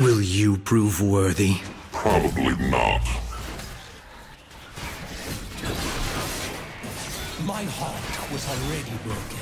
Will you prove worthy? Probably not. My heart was already broken.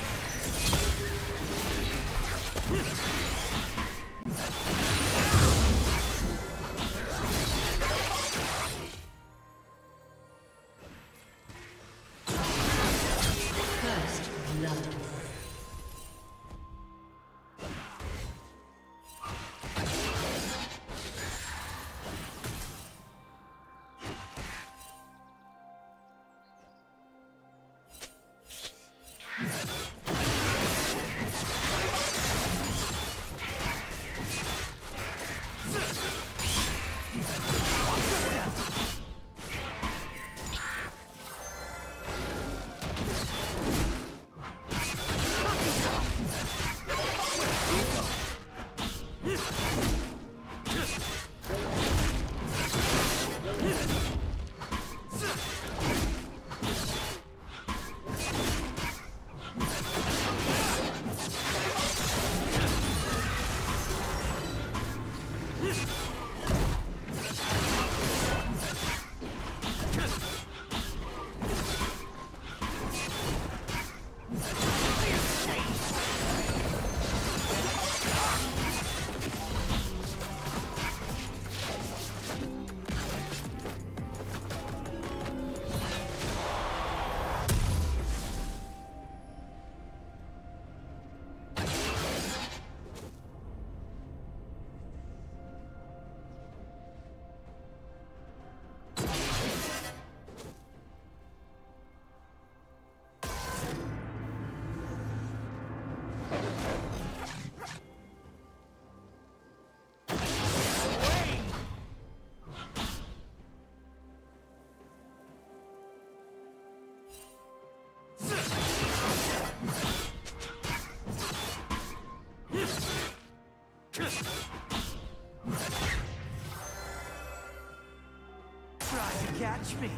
Catch me.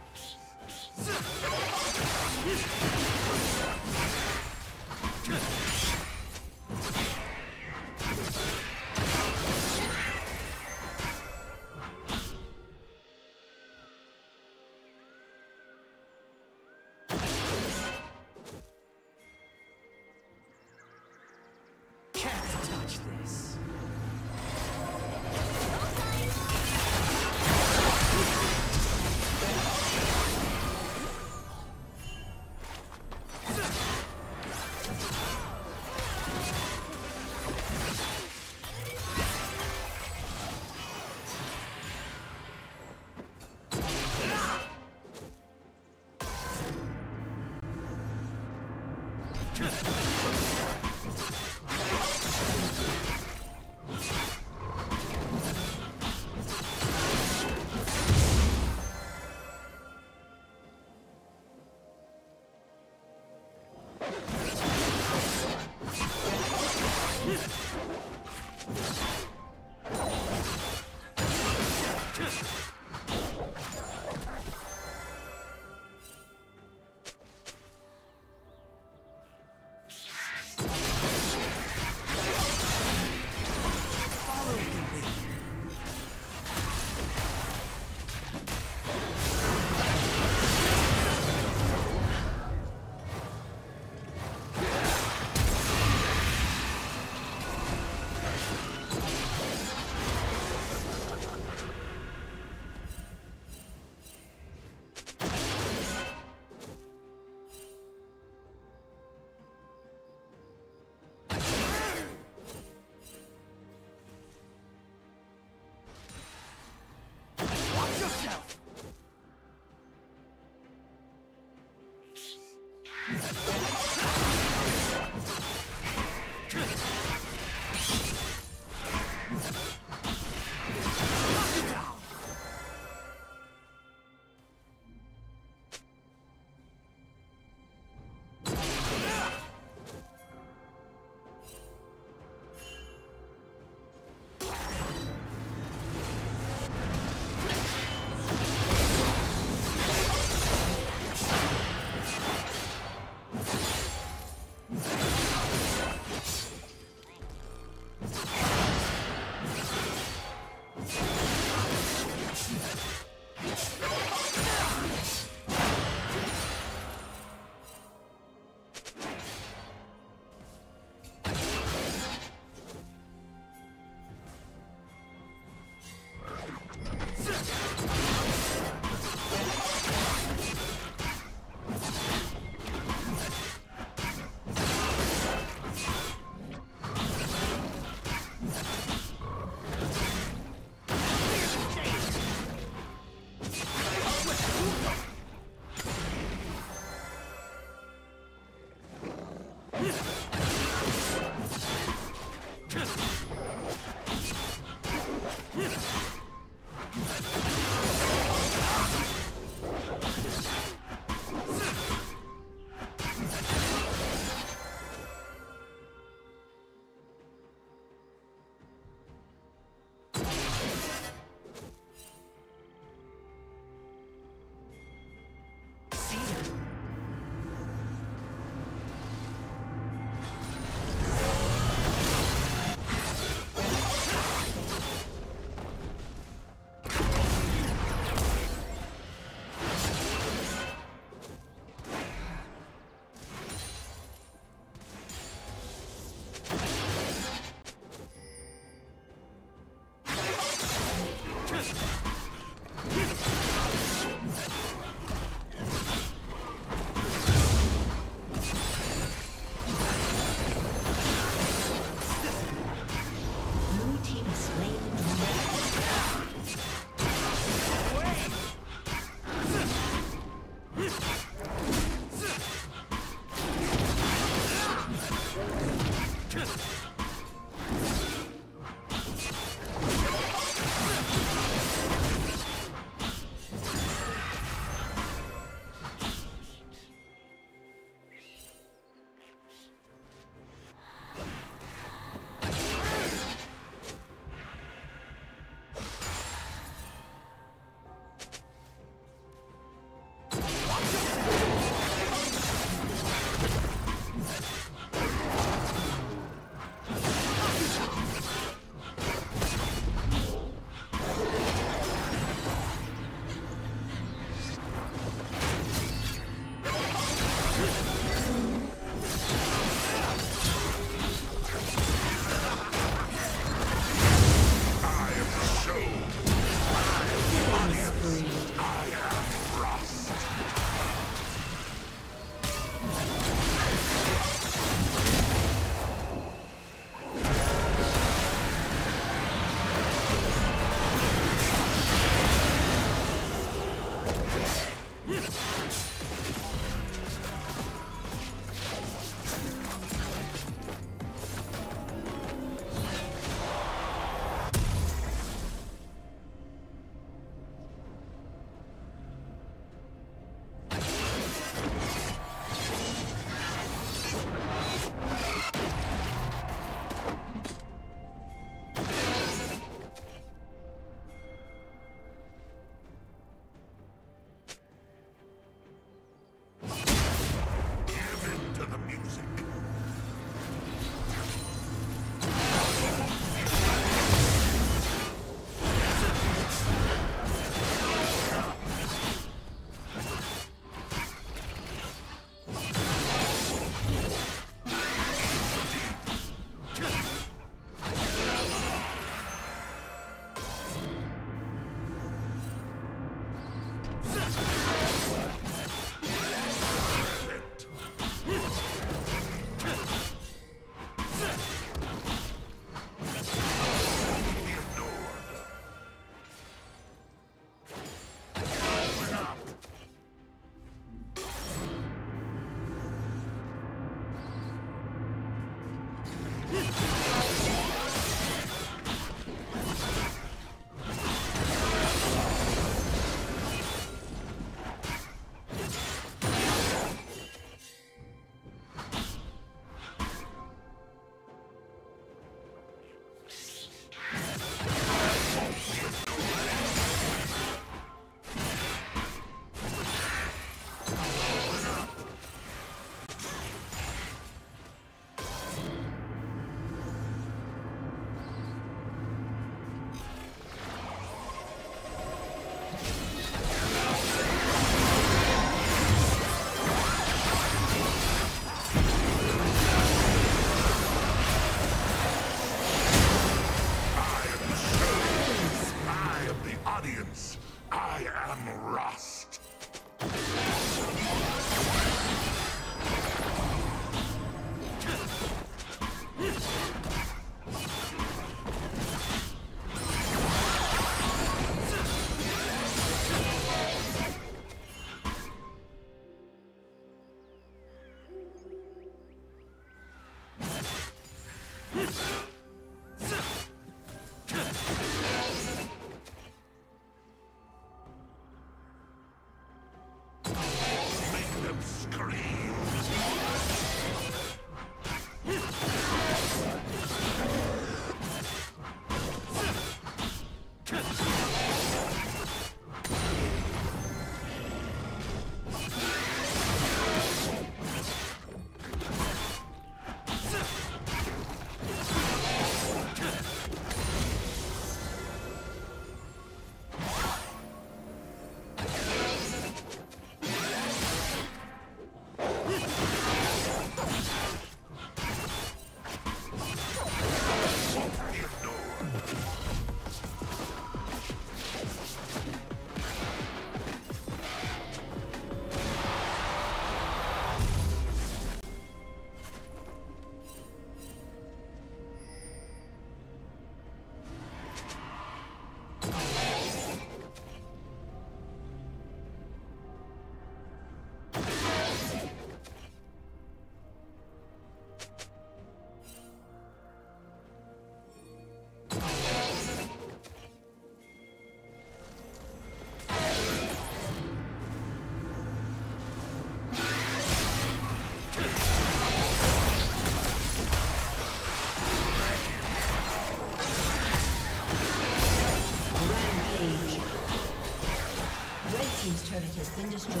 turret has been destroyed.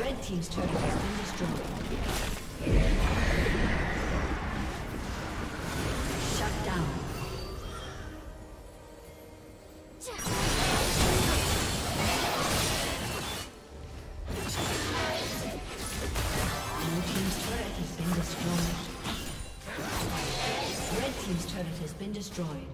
Red team's turret has been destroyed. Shut down. Blue team's turret has been destroyed. Red team's turret has been destroyed.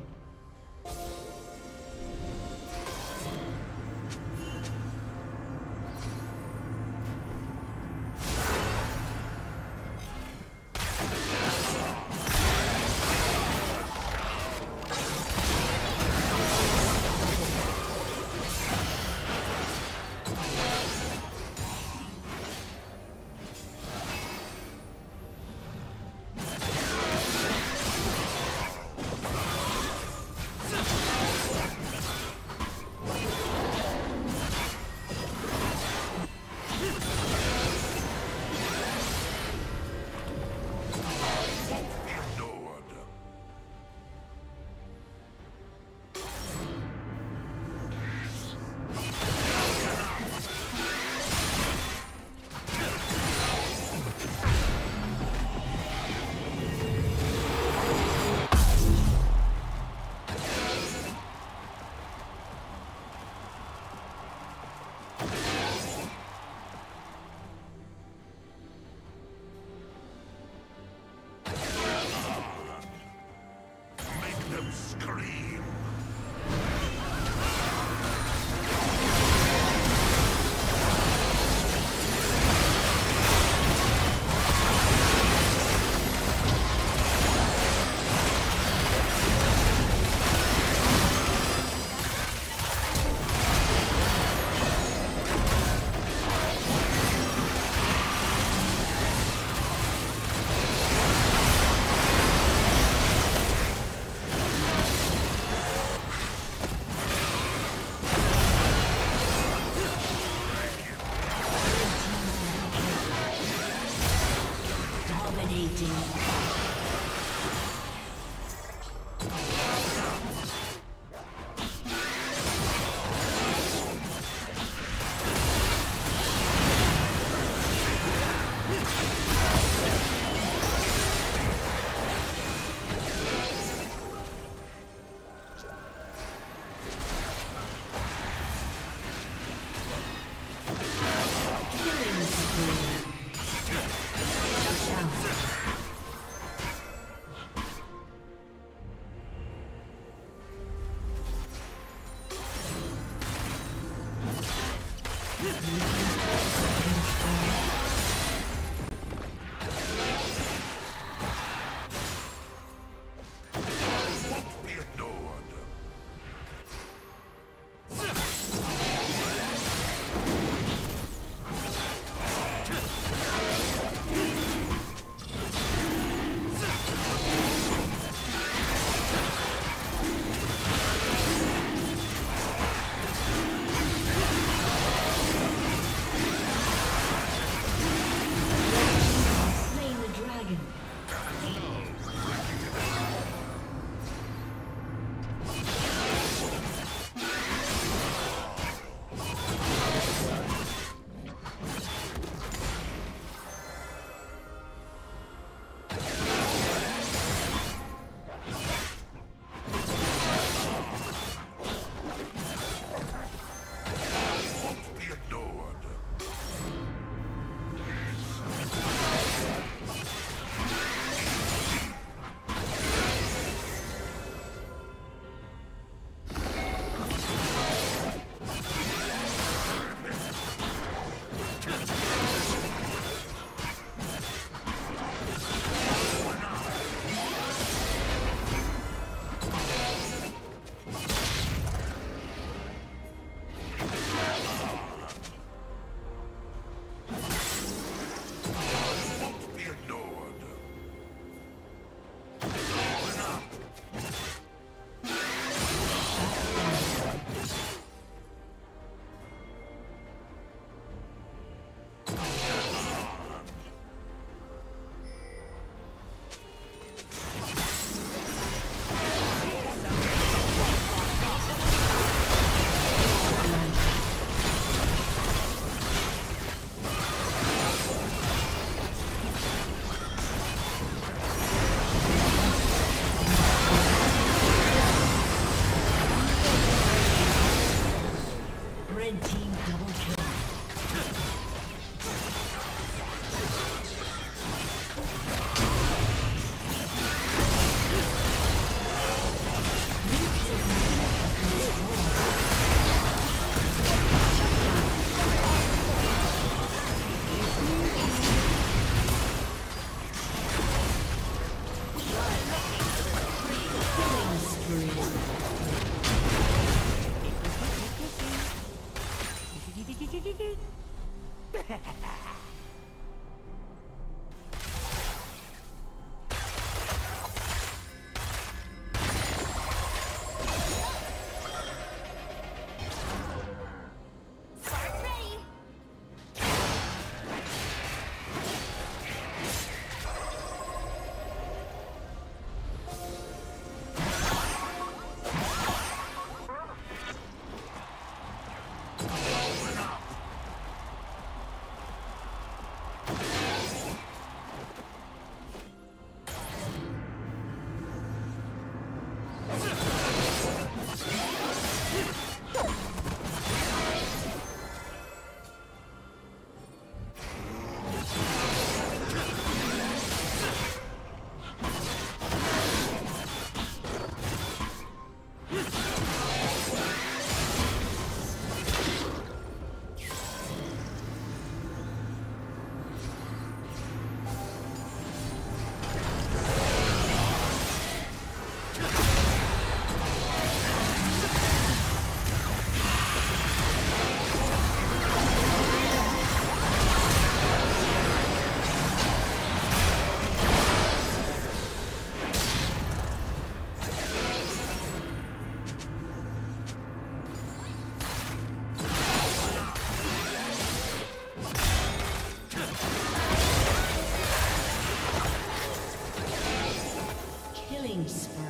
Killing spree.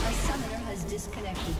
A summoner has disconnected.